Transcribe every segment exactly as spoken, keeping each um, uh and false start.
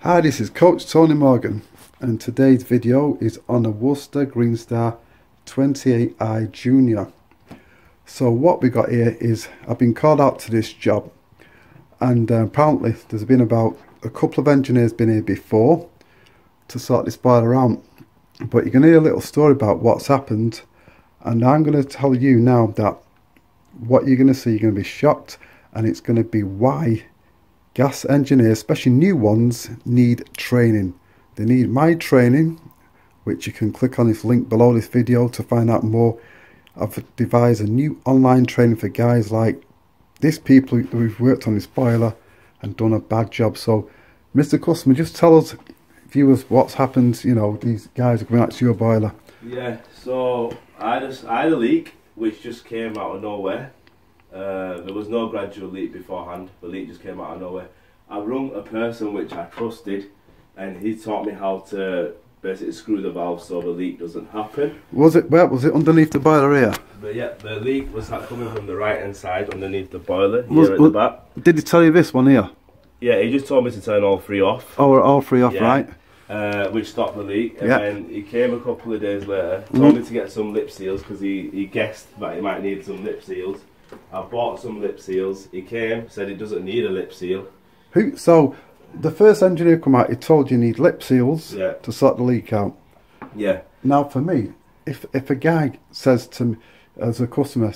Hi, this is Coach Tony Morgan, and today's video is on a Worcester Greenstar twenty-eight i Junior. So what we got here is I've been called out to this job, and uh, apparently there's been about a couple of engineers been here before to sort this boiler out. But you're going to hear a little story about what's happened, and I'm going to tell you now that what you're going to see, you're going to be shocked, and it's going to be why gas engineers, especially new ones, need training. They need my training, which you can click on this link below this video to find out more. I've devised a new online training for guys like this, people who've worked on this boiler and done a bad job. So, Mister Customer, just tell us, viewers, what's happened. You know, these guys are coming out to your boiler. Yeah, so I, just, I had a leak which just came out of nowhere. Uh, there was no gradual leak beforehand, the leak just came out of nowhere. I rung a person which I trusted, and he taught me how to basically screw the valve so the leak doesn't happen. Was it, well, was it underneath the boiler here? But yeah, the leak was coming from the right hand side underneath the boiler, here was, at was, the back. Did he tell you this one here? Yeah, he just told me to turn all three off. Oh, all three off, yeah. Right. Uh, which stopped the leak, and yep. Then he came a couple of days later, told mm. me to get some lip seals because he, he guessed that he might need some lip seals. I bought some lip seals. He came, said it doesn't need a lip seal. Who? So the first engineer come out, he told you need lip seals, yeah, to sort the leak out. Yeah. Now for me, if if a guy says to me as a customer,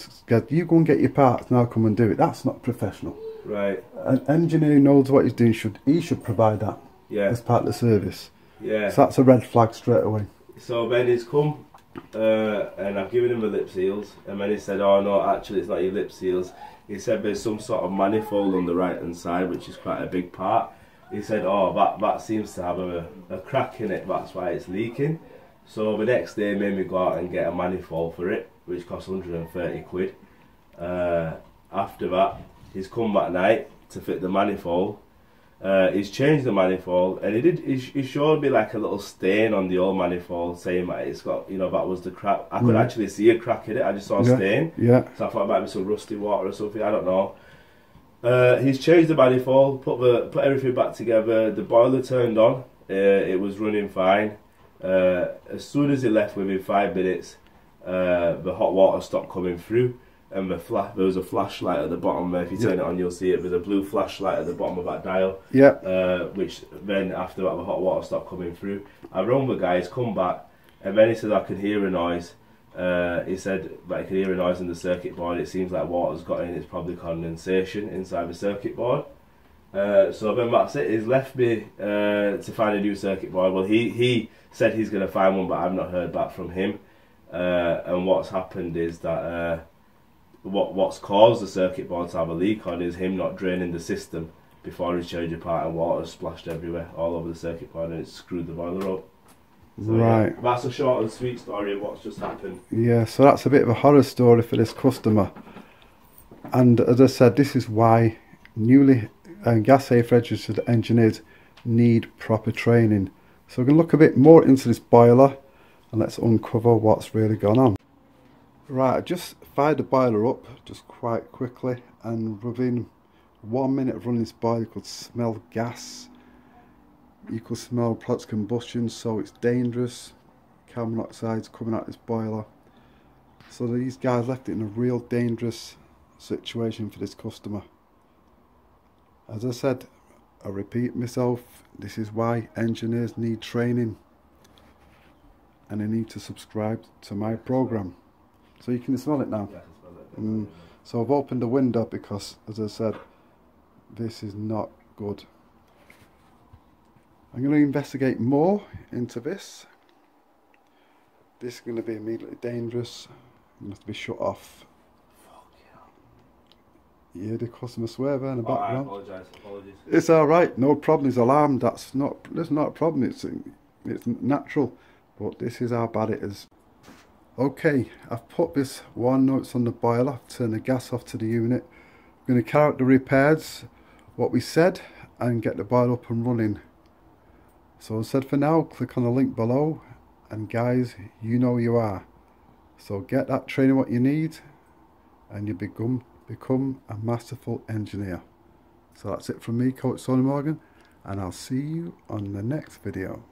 you go and get your parts and I'll come and do it, that's not professional. Right. An engineer who knows what he's doing should he should provide that. Yeah. As part of the service. Yeah. So that's a red flag straight away. So then he's come. Uh, and I've given him the lip seals, and then he said, oh no, actually it's not your lip seals. He said there's some sort of manifold on the right hand side, which is quite a big part. He said, oh, that, that seems to have a, a crack in it, that's why it's leaking. So the next day made me go out and get a manifold for it, which cost one hundred and thirty quid. Uh, after that, he's come that night to fit the manifold. Uh, he's changed the manifold, and he did. He, he showed me like a little stain on the old manifold, saying that it's got, you know, that was the crack. I could mm. actually see a crack in it. I just saw a yeah. stain. Yeah. So I thought it might be some rusty water or something. I don't know. Uh, he's changed the manifold, put the put everything back together. The boiler turned on. Uh, it was running fine. Uh, as soon as he left, within five minutes, uh, the hot water stopped coming through. And the fla there was a flashlight at the bottom there. If you turn yeah. it on, you'll see it. There's a blue flashlight at the bottom of that dial. Yeah. Uh, which then, after that, the hot water stopped coming through. I rung the guy, he's come back, and then he said I could hear a noise. Uh, he said that he could hear a noise in the circuit board. It seems like water's got in. It's probably condensation inside the circuit board. Uh, so then that's it. He's left me uh, to find a new circuit board. Well, he, he said he's going to find one, but I've not heard back from him. Uh, and what's happened is that... Uh, What what's caused the circuit board to have a leak on is him not draining the system before he's changed apart, and water splashed everywhere all over the circuit board, and it screwed the boiler up. So, right. Yeah, that's a short and sweet story of what's just happened. Yeah, so that's a bit of a horror story for this customer. And as I said, this is why newly uh, gas safe registered engineers need proper training. So we're going to look a bit more into this boiler, and let's uncover what's really gone on. Right, I just fired the boiler up just quite quickly, and within one minute of running this boiler you could smell gas, you could smell products combustion, so it's dangerous. Carbon monoxide's coming out of this boiler. So these guys left it in a real dangerous situation for this customer. As I said, I repeat myself, this is why engineers need training, and they need to subscribe to my programme. So you can smell it now. Yeah, I can smell it. Mm. So I've opened the window because, as I said, this is not good. I'm going to investigate more into this. This is going to be immediately dangerous. I'm going to have to be shut off. Fuck yeah. You hear the customer swear there in the background. I apologise, apologies. It's alright, no problem. It's alarmed. That's not, that's not a problem. It's, it's natural. But this is how bad it is. Okay, I've put this warning notes on the boiler, I've turned the gas off to the unit. I'm going to carry out the repairs, what we said, and get the boiler up and running. So as I said, for now, click on the link below, and guys, you know you are. So get that training what you need, and you become, become a masterful engineer. So that's it from me, Coach Tony Morgan. and I'll see you on the next video.